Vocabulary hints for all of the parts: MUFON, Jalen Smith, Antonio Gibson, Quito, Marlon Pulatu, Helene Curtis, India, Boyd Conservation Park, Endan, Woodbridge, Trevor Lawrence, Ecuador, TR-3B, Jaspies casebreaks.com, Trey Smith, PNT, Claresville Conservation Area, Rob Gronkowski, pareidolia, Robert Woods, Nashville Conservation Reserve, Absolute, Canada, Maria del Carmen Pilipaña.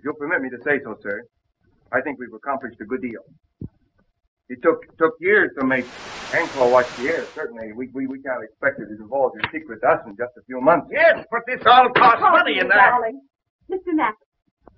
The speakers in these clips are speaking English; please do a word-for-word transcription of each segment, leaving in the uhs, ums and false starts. If you'll permit me to say so, sir, I think we've accomplished a good deal. It took took years to make Anko watch the air, certainly. We, we, we can't expect it to divulge your secret to us in just a few months. Yes, but this all costs oh, money, and that. Darling. Mister Mack,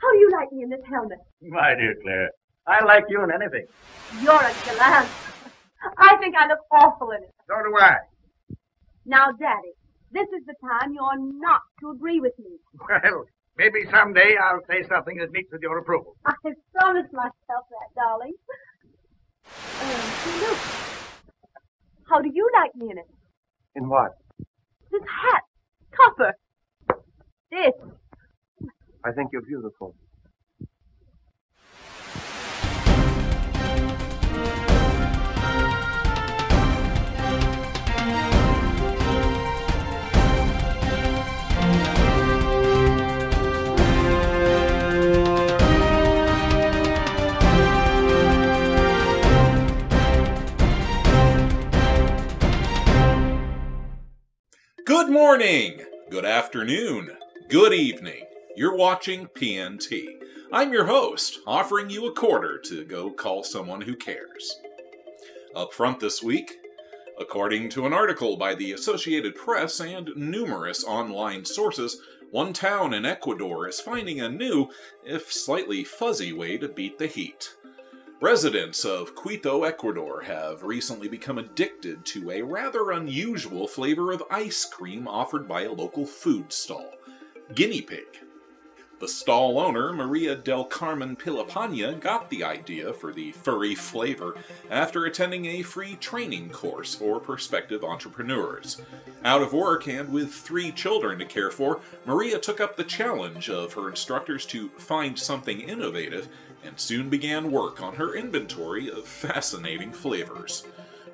how do you like me in this helmet? My dear Claire, I like you in anything. You're a gallant. I think I look awful in it. So do I. Now, Daddy, this is the time you're not to agree with me. Well, maybe someday I'll say something that meets with your approval. I have promised myself that, darling. Um, look, how do you like me in it? In what? This hat. Copper. This. I think you're beautiful. Good morning, good afternoon, good evening. You're watching P N T. I'm your host, offering you a quarter to go call someone who cares. Up front this week, according to an article by the Associated Press and numerous online sources, one town in Ecuador is finding a new, if slightly fuzzy, way to beat the heat. Residents of Quito, Ecuador have recently become addicted to a rather unusual flavor of ice cream offered by a local food stall, guinea pig. The stall owner, Maria del Carmen Pilipaña, got the idea for the furry flavor after attending a free training course for prospective entrepreneurs. Out of work and with three children to care for, Maria took up the challenge of her instructors to find something innovative and soon began work on her inventory of fascinating flavors.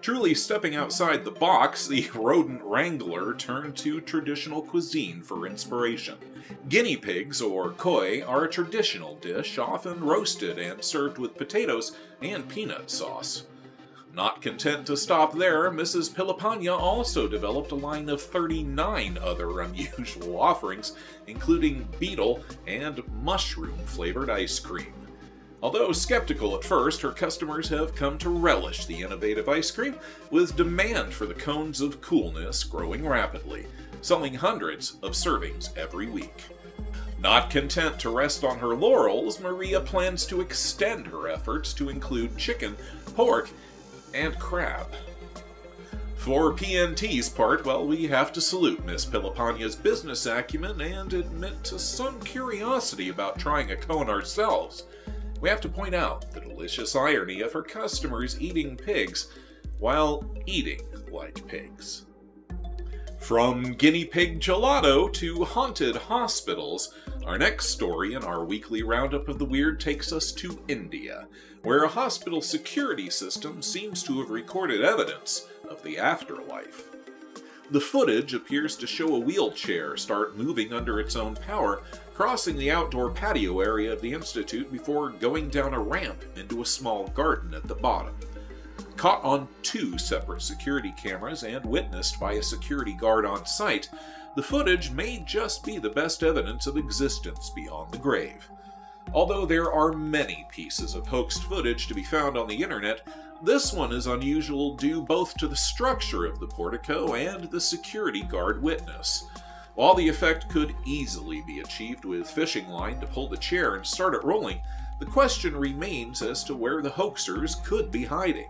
Truly stepping outside the box, the rodent wrangler turned to traditional cuisine for inspiration. Guinea pigs, or koi, are a traditional dish, often roasted and served with potatoes and peanut sauce. Not content to stop there, Missus Pilipaña also developed a line of thirty-nine other unusual offerings, including beetle and mushroom-flavored ice cream. Although skeptical at first, her customers have come to relish the innovative ice cream, with demand for the cones of coolness growing rapidly, selling hundreds of servings every week. Not content to rest on her laurels, Maria plans to extend her efforts to include chicken, pork, and crab. For P N T's part, well, we have to salute Miss Pilipaña's business acumen and admit to some curiosity about trying a cone ourselves. We have to point out the delicious irony of her customers eating pigs while eating like pigs. From guinea pig gelato to haunted hospitals, our next story in our weekly roundup of the weird takes us to India, where a hospital security system seems to have recorded evidence of the afterlife. The footage appears to show a wheelchair start moving under its own power, crossing the outdoor patio area of the institute before going down a ramp into a small garden at the bottom. Caught on two separate security cameras and witnessed by a security guard on site, the footage may just be the best evidence of existence beyond the grave. Although there are many pieces of hoaxed footage to be found on the internet, this one is unusual due both to the structure of the portico and the security guard witness. While the effect could easily be achieved with fishing line to pull the chair and start it rolling, the question remains as to where the hoaxers could be hiding.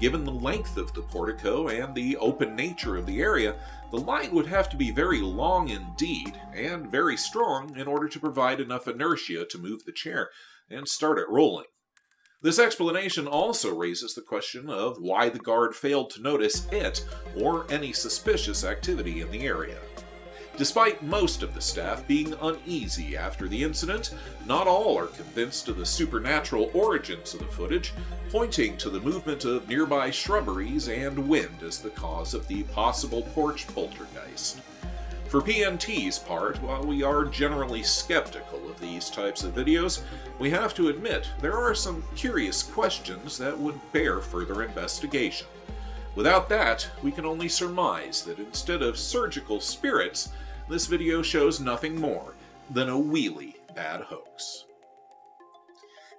Given the length of the portico and the open nature of the area, the line would have to be very long indeed, and very strong in order to provide enough inertia to move the chair and start it rolling. This explanation also raises the question of why the guard failed to notice it or any suspicious activity in the area. Despite most of the staff being uneasy after the incident, not all are convinced of the supernatural origins of the footage, pointing to the movement of nearby shrubberies and wind as the cause of the possible porch poltergeist. For P N T's part, while we are generally skeptical of these types of videos, we have to admit there are some curious questions that would bear further investigation. Without that, we can only surmise that instead of surgical spirits, this video shows nothing more than a wheelie bad hoax.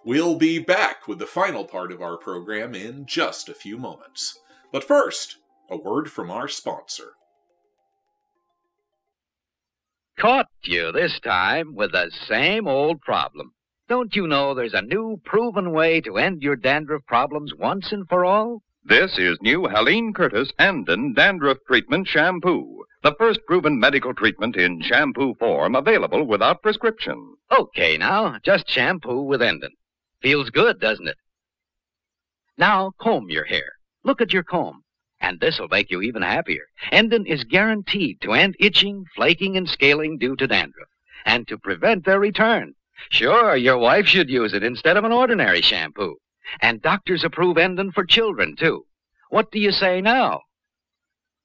We'll be back with the final part of our program in just a few moments. But first, a word from our sponsor. Caught you this time with the same old problem. Don't you know there's a new proven way to end your dandruff problems once and for all? This is new Helene Curtis Endan Dandruff Treatment Shampoo, the first proven medical treatment in shampoo form available without prescription. Okay now, just shampoo with Endan. Feels good, doesn't it? Now comb your hair. Look at your comb. And this'll make you even happier. Endan is guaranteed to end itching, flaking, and scaling due to dandruff, and to prevent their return. Sure, your wife should use it instead of an ordinary shampoo. And doctors approve Endan for children, too. What do you say now?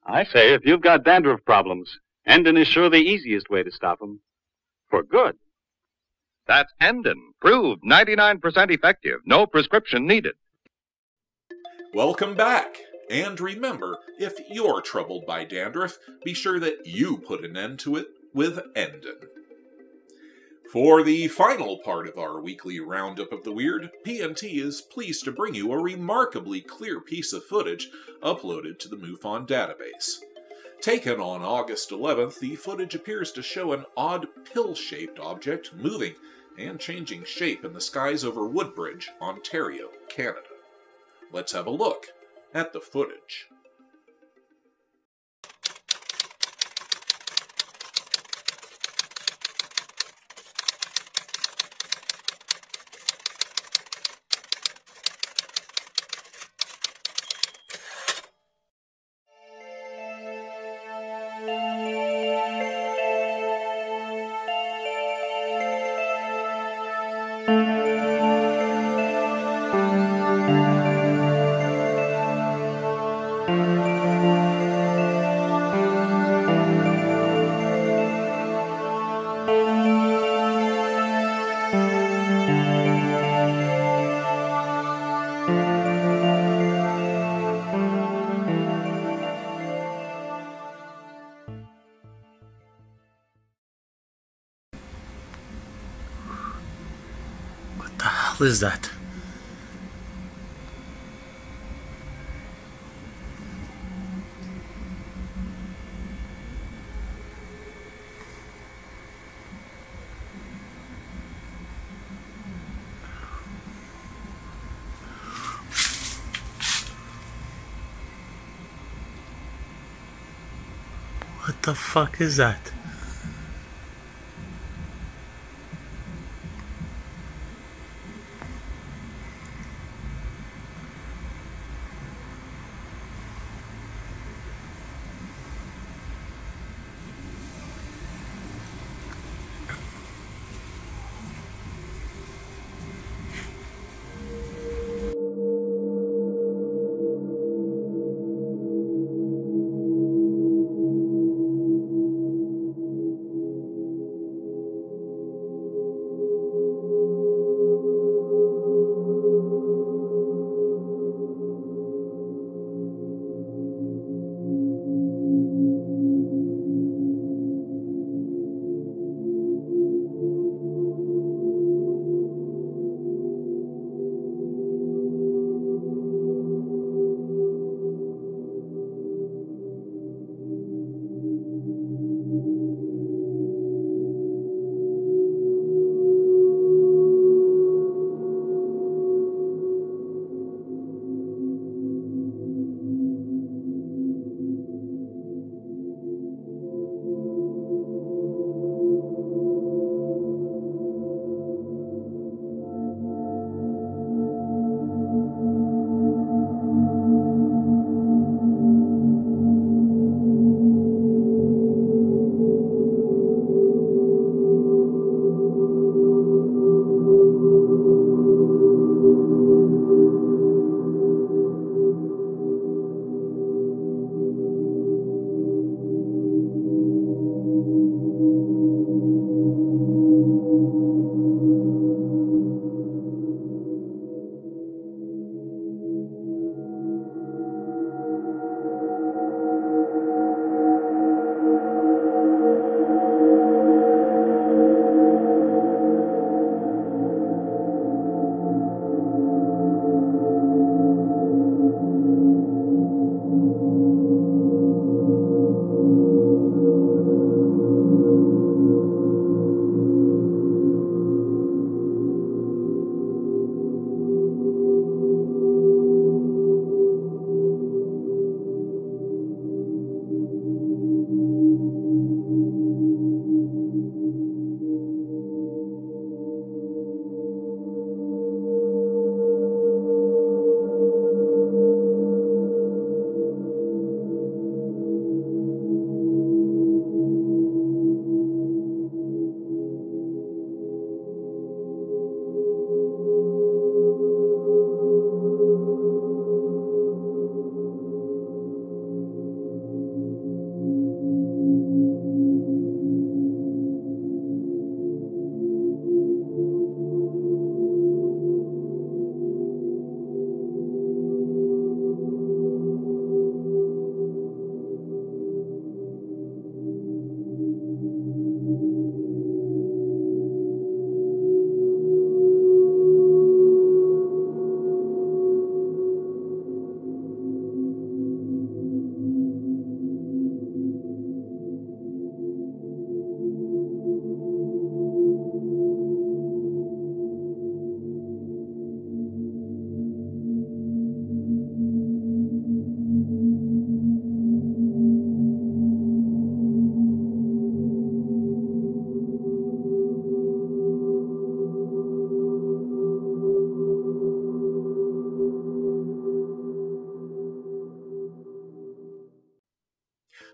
I say if you've got dandruff problems, Endan is sure the easiest way to stop them. For good. That's Endan, proved ninety-nine percent effective. No prescription needed. Welcome back. And remember, if you're troubled by dandruff, be sure that you put an end to it with Endan. For the final part of our weekly roundup of the weird, P N T is pleased to bring you a remarkably clear piece of footage uploaded to the MUFON database. Taken on August eleventh, the footage appears to show an odd pill-shaped object moving and changing shape in the skies over Woodbridge, Ontario, Canada. Let's have a look at the footage. What is that? What the fuck is that?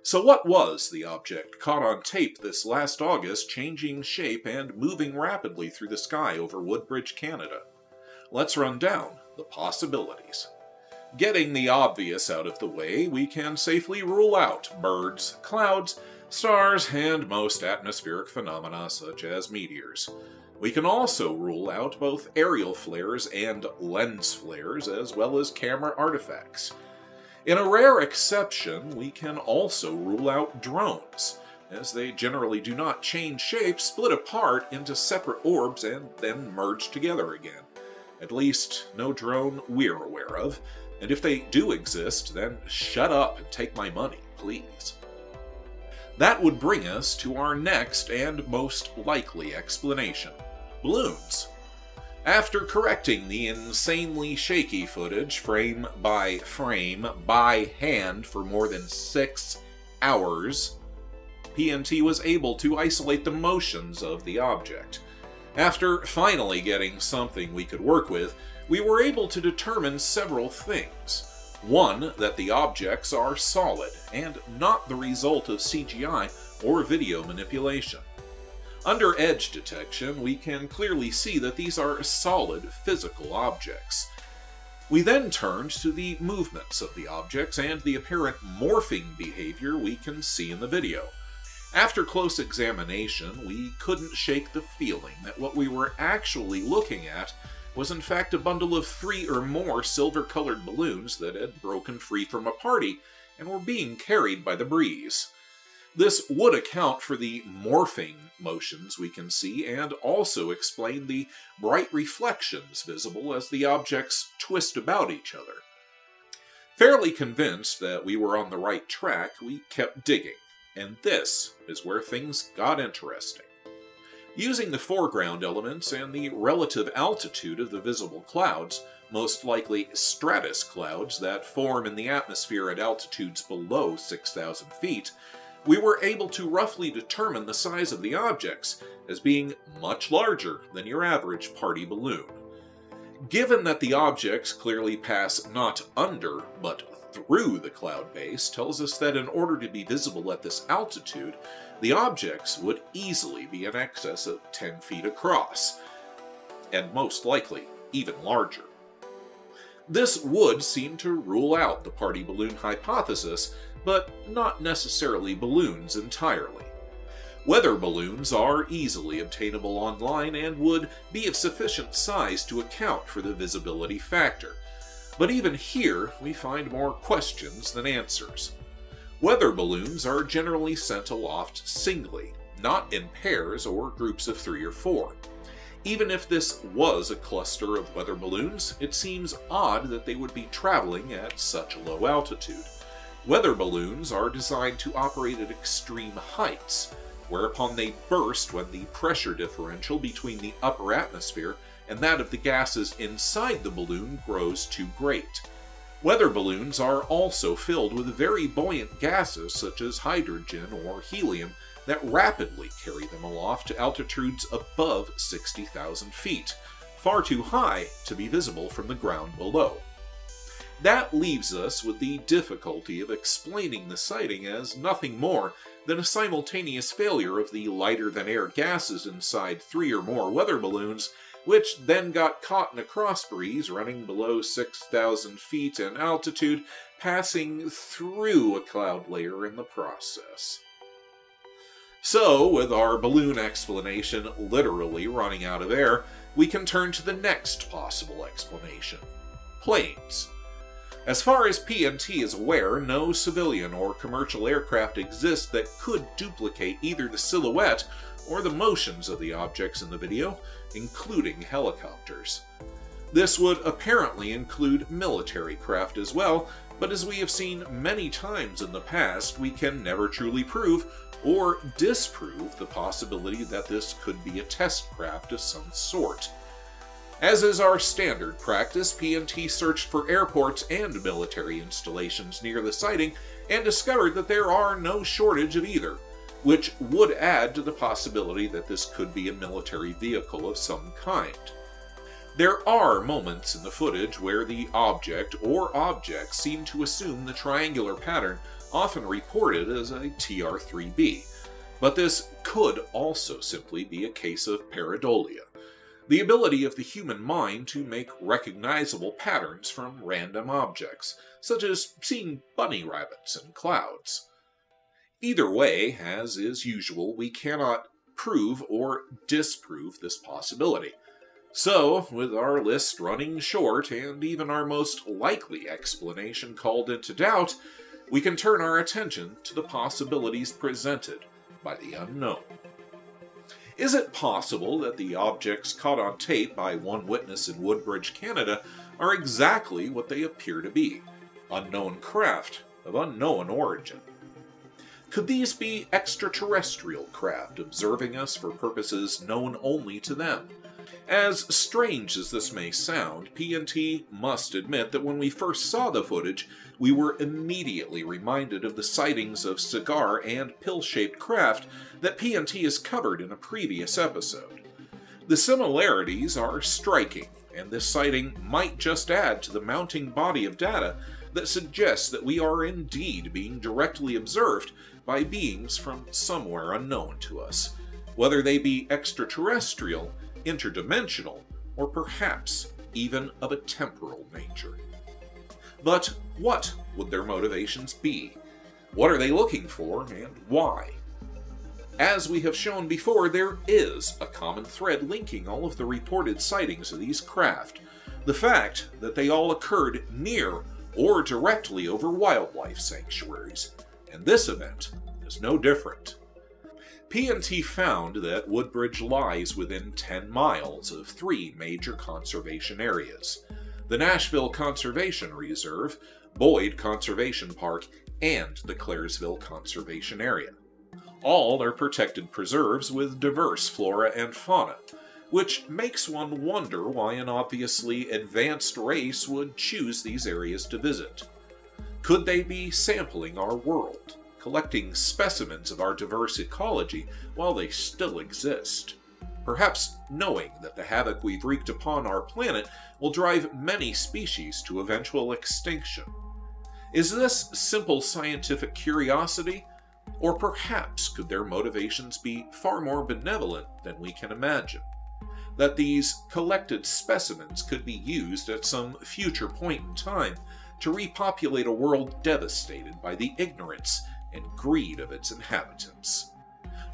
So what was the object caught on tape this last August, changing shape and moving rapidly through the sky over Woodbridge, Canada? Let's run down the possibilities. Getting the obvious out of the way, we can safely rule out birds, clouds, stars, and most atmospheric phenomena such as meteors. We can also rule out both aerial flares and lens flares, as well as camera artifacts. In a rare exception, we can also rule out drones, as they generally do not change shape, split apart into separate orbs, and then merge together again. At least, no drone we're aware of, and if they do exist, then shut up and take my money, please. That would bring us to our next and most likely explanation: balloons. After correcting the insanely shaky footage, frame by frame, by hand for more than six hours, P N T was able to isolate the motions of the object. After finally getting something we could work with, we were able to determine several things. One, that the objects are solid, and not the result of C G I or video manipulation. Under edge detection, we can clearly see that these are solid, physical objects. We then turned to the movements of the objects and the apparent morphing behavior we can see in the video. After close examination, we couldn't shake the feeling that what we were actually looking at was in fact a bundle of three or more silver-colored balloons that had broken free from a party and were being carried by the breeze. This would account for the morphing motions we can see and also explain the bright reflections visible as the objects twist about each other. Fairly convinced that we were on the right track, we kept digging, and this is where things got interesting. Using the foreground elements and the relative altitude of the visible clouds, most likely stratus clouds that form in the atmosphere at altitudes below six thousand feet, we were able to roughly determine the size of the objects as being much larger than your average party balloon. Given that the objects clearly pass not under, but through the cloud base, tells us that in order to be visible at this altitude, the objects would easily be in excess of ten feet across, and most likely even larger. This would seem to rule out the party balloon hypothesis, but not necessarily balloons entirely. Weather balloons are easily obtainable online and would be of sufficient size to account for the visibility factor. But even here, we find more questions than answers. Weather balloons are generally sent aloft singly, not in pairs or groups of three or four. Even if this was a cluster of weather balloons, it seems odd that they would be traveling at such a low altitude. Weather balloons are designed to operate at extreme heights, whereupon they burst when the pressure differential between the upper atmosphere and that of the gases inside the balloon grows too great. Weather balloons are also filled with very buoyant gases such as hydrogen or helium that rapidly carry them aloft to altitudes above sixty thousand feet, far too high to be visible from the ground below. That leaves us with the difficulty of explaining the sighting as nothing more than a simultaneous failure of the lighter-than-air gases inside three or more weather balloons, which then got caught in a cross breeze running below six thousand feet in altitude, passing through a cloud layer in the process. So, with our balloon explanation literally running out of air, we can turn to the next possible explanation: planes. As far as P N T is aware, no civilian or commercial aircraft exist that could duplicate either the silhouette or the motions of the objects in the video, including helicopters. This would apparently include military craft as well, but as we have seen many times in the past, we can never truly prove or disprove the possibility that this could be a test craft of some sort. As is our standard practice, P N T searched for airports and military installations near the sighting and discovered that there are no shortage of either, which would add to the possibility that this could be a military vehicle of some kind. There are moments in the footage where the object or objects seem to assume the triangular pattern often reported as a T R three B, but this could also simply be a case of pareidolia, the ability of the human mind to make recognizable patterns from random objects, such as seeing bunny rabbits and clouds. Either way, as is usual, we cannot prove or disprove this possibility. So, with our list running short, and even our most likely explanation called into doubt, we can turn our attention to the possibilities presented by the unknown. Is it possible that the objects caught on tape by one witness in Woodbridge, Canada, are exactly what they appear to be? Unknown craft of unknown origin. Could these be extraterrestrial craft observing us for purposes known only to them? As strange as this may sound, P N T must admit that when we first saw the footage, we were immediately reminded of the sightings of cigar and pill-shaped craft that P N T has covered in a previous episode. The similarities are striking, and this sighting might just add to the mounting body of data that suggests that we are indeed being directly observed by beings from somewhere unknown to us, whether they be extraterrestrial, interdimensional, or perhaps even of a temporal nature. But what would their motivations be? What are they looking for, and why? As we have shown before, there is a common thread linking all of the reported sightings of these craft: the fact that they all occurred near or directly over wildlife sanctuaries, and this event is no different. P N T found that Woodbridge lies within ten miles of three major conservation areas: the Nashville Conservation Reserve, Boyd Conservation Park, and the Claresville Conservation Area. All are protected preserves with diverse flora and fauna, which makes one wonder why an obviously advanced race would choose these areas to visit. Could they be sampling our world, collecting specimens of our diverse ecology while they still exist, perhaps knowing that the havoc we've wreaked upon our planet will drive many species to eventual extinction? Is this simple scientific curiosity, or perhaps could their motivations be far more benevolent than we can imagine, that these collected specimens could be used at some future point in time to repopulate a world devastated by the ignorance and greed of its inhabitants,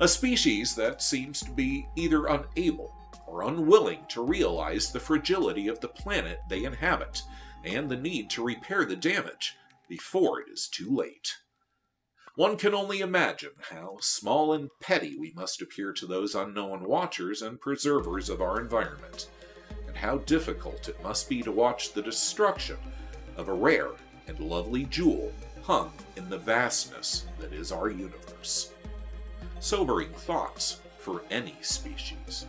a species that seems to be either unable or unwilling to realize the fragility of the planet they inhabit and the need to repair the damage before it is too late? One can only imagine how small and petty we must appear to those unknown watchers and preservers of our environment, and how difficult it must be to watch the destruction of a rare and lovely jewel hung in the vastness that is our universe. Sobering thoughts for any species.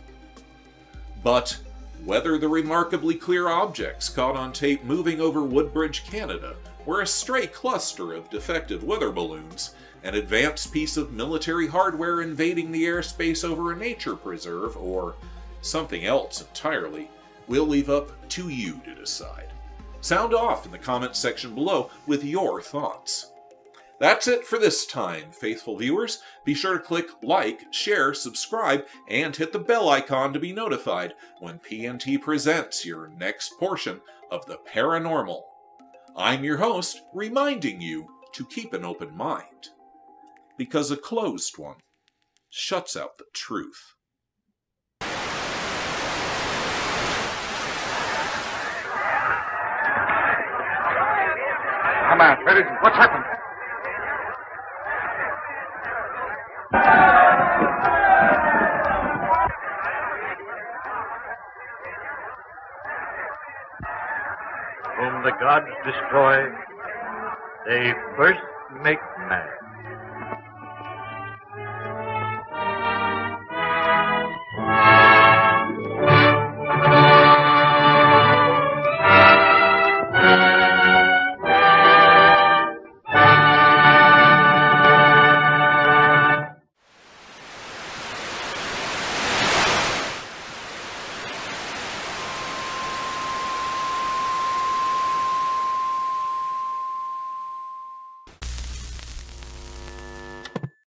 But whether the remarkably clear objects caught on tape moving over Woodbridge, Canada, were a stray cluster of defective weather balloons, an advanced piece of military hardware invading the airspace over a nature preserve, or something else entirely, we'll leave up to you to decide. Sound off in the comments section below with your thoughts. That's it for this time, faithful viewers. Be sure to click like, share, subscribe, and hit the bell icon to be notified when P N T presents your next portion of the paranormal. I'm your host, reminding you to keep an open mind, because a closed one shuts out the truth. Come on, Freddy, what's happened? Whom the gods destroy, they first make man.